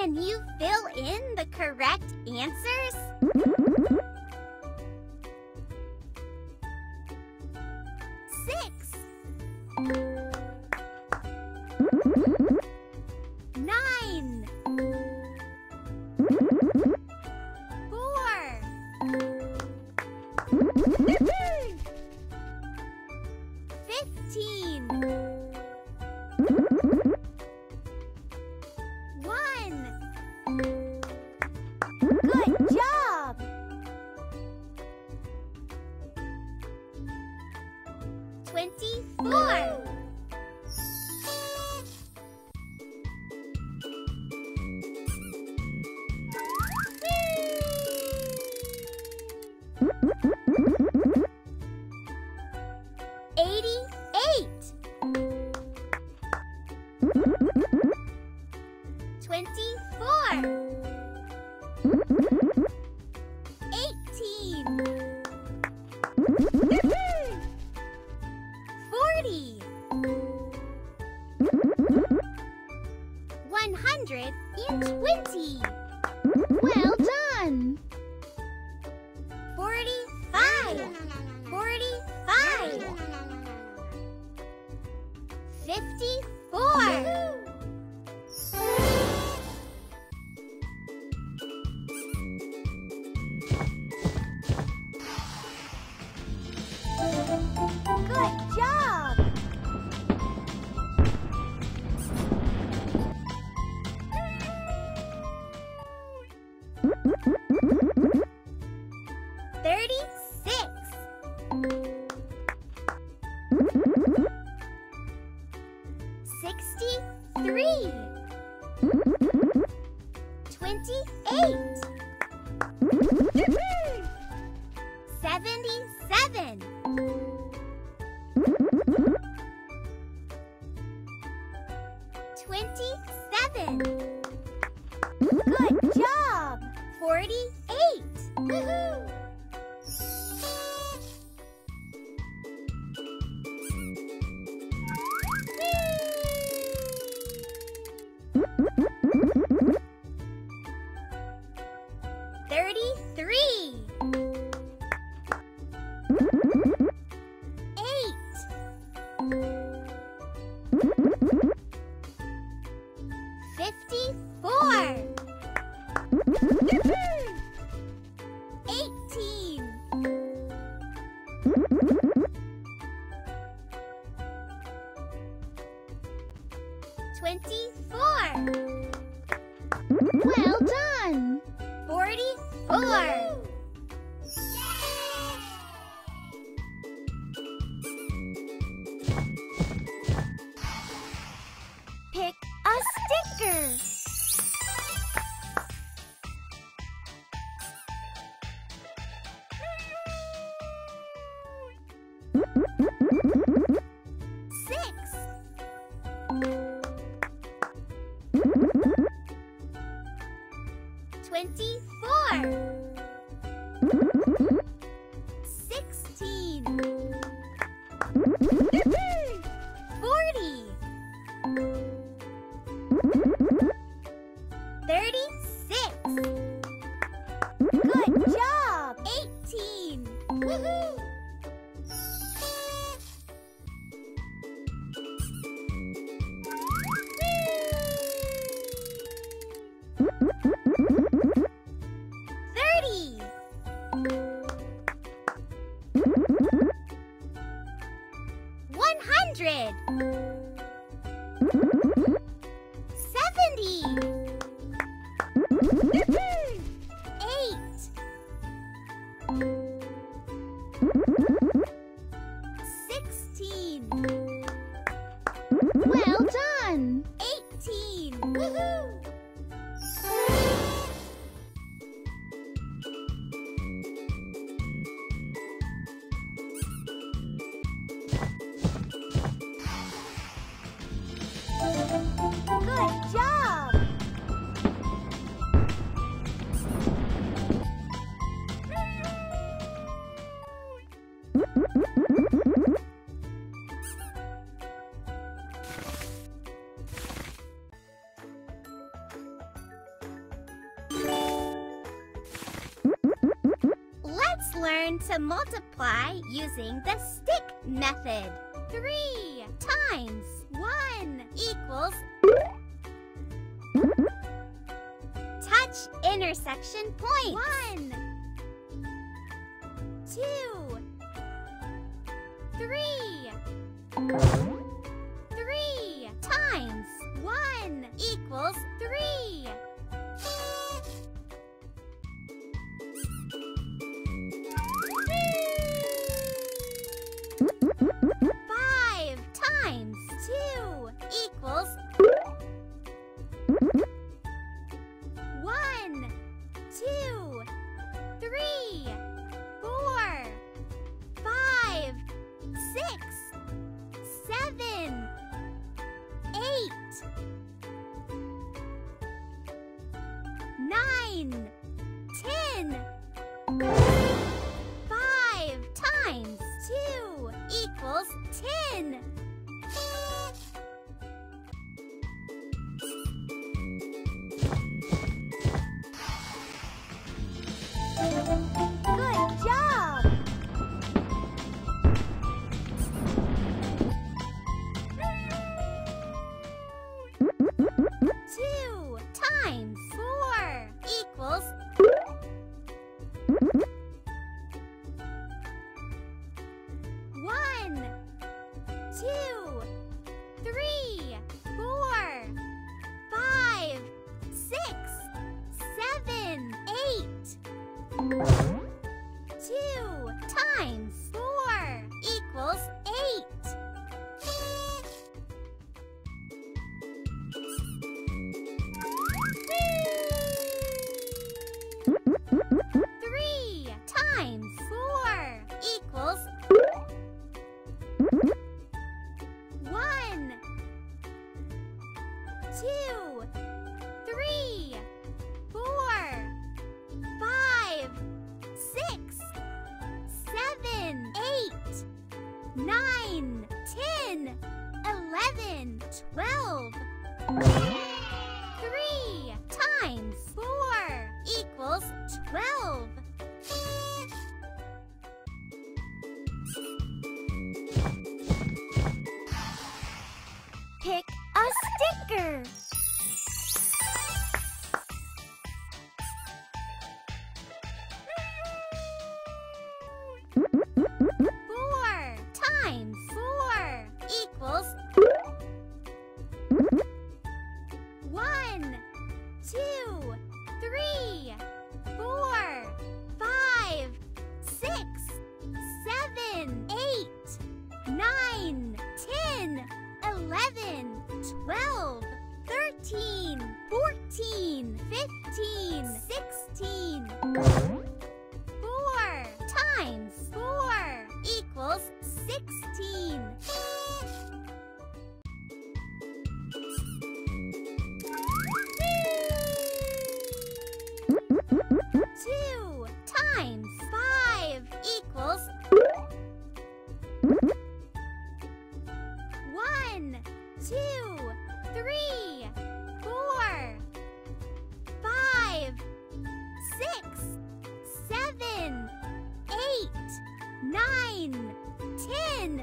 Can you fill in the correct answers? Let's learn to multiply using the stick method. 3 times 1 equals... Touch intersection point. 1, 2, 3. 3 times 1 equals 3. Nine, ten.